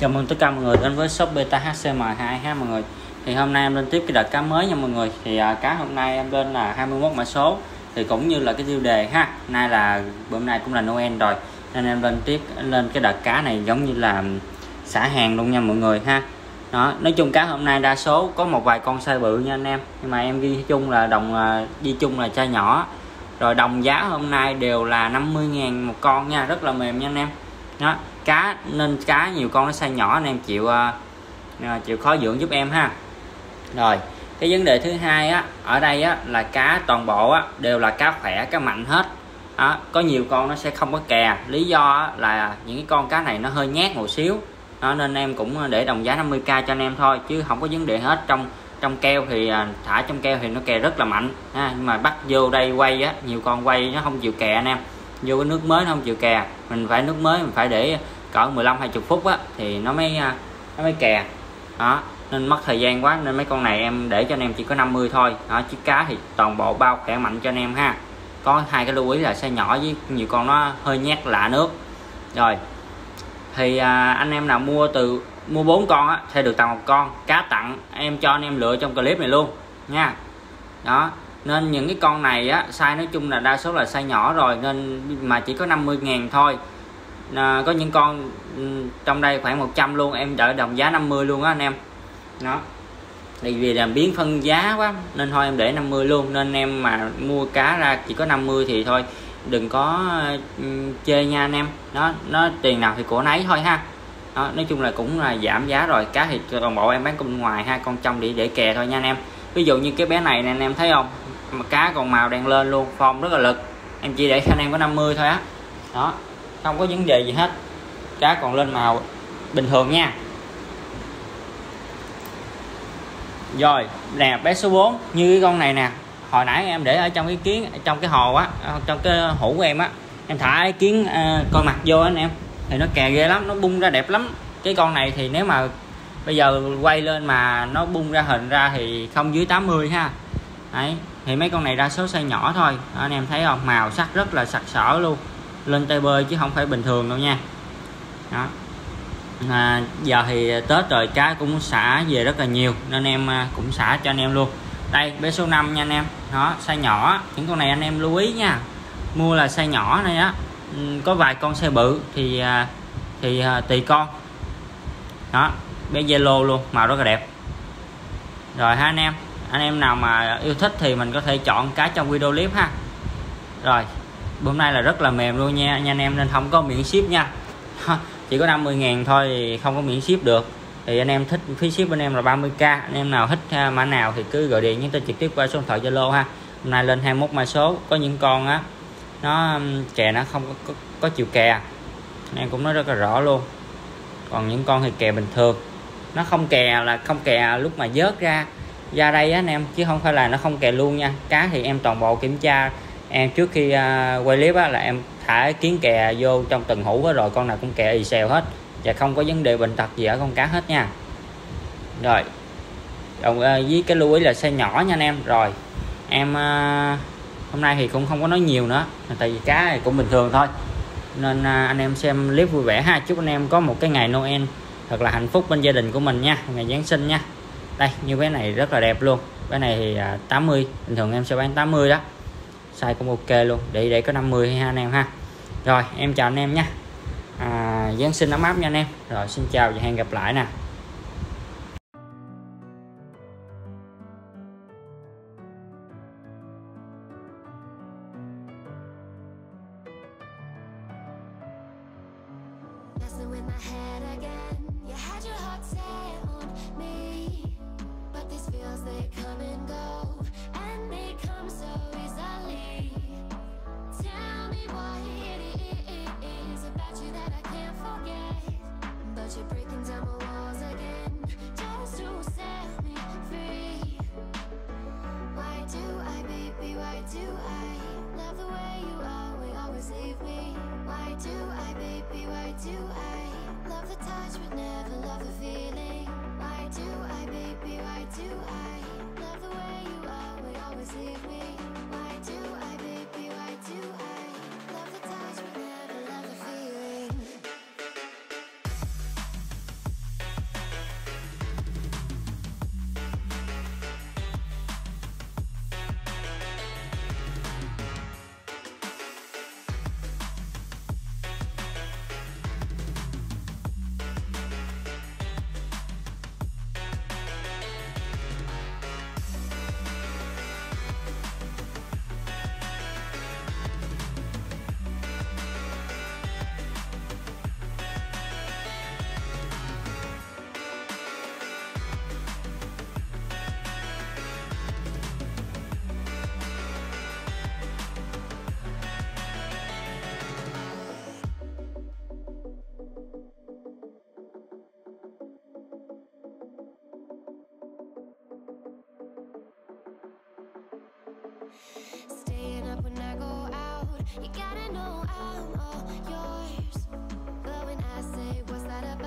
Chào mừng tất cả mọi người đến với shop Beta HCM 2 ha mọi người. Thì hôm nay em lên tiếp cái đợt cá mới nha mọi người. Thì cá hôm nay em lên là 21 mã số. Thì cũng như là cái tiêu đề ha, nay là bữa nay cũng là Noel rồi, nên em lên cái đợt cá này giống như là xả hàng luôn nha mọi người ha. Đó, nói chung cá hôm nay đa số có một vài con size bự nha anh em, nhưng mà em ghi chung là chai nhỏ. Rồi đồng giá hôm nay đều là 50.000 một con nha, rất là mềm nha anh em. Đó, cá nên cá nhiều con nó size nhỏ anh em chịu khó dưỡng giúp em ha. Rồi cái vấn đề thứ hai á, ở đây á là cá toàn bộ á đều là cá khỏe, cá mạnh hết. Đó, có nhiều con nó sẽ không có kè, lý do á, là những cái con cá này nó hơi nhát một xíu. Đó, nên em cũng để đồng giá 50k cho anh em thôi chứ không có vấn đề hết. Trong keo thì thả trong keo thì nó kè rất là mạnh ha, nhưng mà bắt vô đây quay á, nhiều con quay nó không chịu kè anh em, vô cái nước mới nó không chịu kè, mình phải nước mới mình phải để cỡ 15-20 phút á thì nó mới kè. Đó, nên mất thời gian quá, nên mấy con này em để cho anh em chỉ có 50 thôi. Đó, chiếc cá thì toàn bộ bao khỏe mạnh cho anh em ha. Có hai cái lưu ý là size nhỏ với nhiều con nó hơi nhát lạ nước. Rồi thì anh em nào mua 4 con á sẽ được tặng một con cá tặng, em cho anh em lựa trong clip này luôn nha. Đó, nên những cái con này á size nói chung là đa số là size nhỏ rồi, nên mà chỉ có 50.000 thôi. Có những con trong đây khoảng 100 luôn, em đợi đồng giá 50 luôn á anh em. Đó, tại vì làm biến phân giá quá nên thôi em để 50 luôn. Nên em mà mua cá ra chỉ có 50 thì thôi đừng có chê nha anh em. Đó, nó tiền nào thì của nấy thôi ha. Đó, nói chung là cũng là giảm giá rồi. Cá thì toàn bộ em bán bên ngoài ha, con trong để kè thôi nha anh em. Ví dụ như cái bé này nè anh em thấy không, mà cá còn màu đang lên luôn, form rất là lực, em chỉ để anh em có 50 thôi á. Đó, không có vấn đề gì hết, cá còn lên màu bình thường nha. Rồi nè, bé số 4 như cái con này nè, hồi nãy em để ở trong cái kiến, trong cái hồ á, trong cái hũ của em á, em thả cái kiến coi mặt vô anh em thì nó kè ghê lắm, nó bung ra đẹp lắm. Cái con này thì nếu mà bây giờ quay lên mà nó bung ra hình ra thì không dưới 80 ha. Đấy, thì mấy con này đa số size nhỏ thôi. Đó, anh em thấy không, màu sắc rất là sặc sỡ luôn, lên tay bơi chứ không phải bình thường đâu nha. Đó, giờ thì Tết rồi, cá cũng xả về rất là nhiều nên em cũng xả cho anh em luôn. Đây bé số 5 nha anh em. Đó, size nhỏ, những con này anh em lưu ý nha, mua là size nhỏ này á. Có vài con size bự thì tùy con. Đó, bé yellow luôn, màu rất là đẹp. Rồi ha anh em, anh em nào mà yêu thích thì mình có thể chọn cá trong video clip ha. Rồi hôm nay là rất là mềm luôn nha anh em, nên không có miễn ship nha. Chỉ có 50.000 thôi thì không có miễn ship được. Thì anh em thích phí ship bên em là 30k. Anh em nào thích mã nào thì cứ gọi điện chúng tôi trực tiếp qua số điện thoại Zalo ha. Hôm nay lên 21 mã số, có những con á nó kè nó không có chiều kè, em cũng nói rất là rõ luôn. Còn những con thì kè bình thường, nó không kè là không kè lúc mà vớt ra đây á anh em, chứ không phải là nó không kè luôn nha. Cá thì em toàn bộ kiểm tra, em trước khi quay clip á là em thả kiến kè vô trong từng hũ rồi, con nào cũng kè ì xèo hết và không có vấn đề bệnh tật gì ở con cá hết nha. Rồi với cái lưu ý là size nhỏ nha anh em. Rồi em hôm nay thì cũng không có nói nhiều nữa, tại vì cá này cũng bình thường thôi, nên anh em xem clip vui vẻ ha. Chúc anh em có một cái ngày Noel thật là hạnh phúc bên gia đình của mình nha, ngày Giáng sinh nha. Đây như bé này rất là đẹp luôn, bé này thì 80, bình thường em sẽ bán 80 đó, size cũng ok luôn, để có 50 ha anh em ha. Rồi em chào anh em nha, Giáng sinh ấm áp nha anh em. Rồi xin chào và hẹn gặp lại nè. You gotta know I'm all yours. But when I say what's that about?